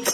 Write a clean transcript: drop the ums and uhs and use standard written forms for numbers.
I'm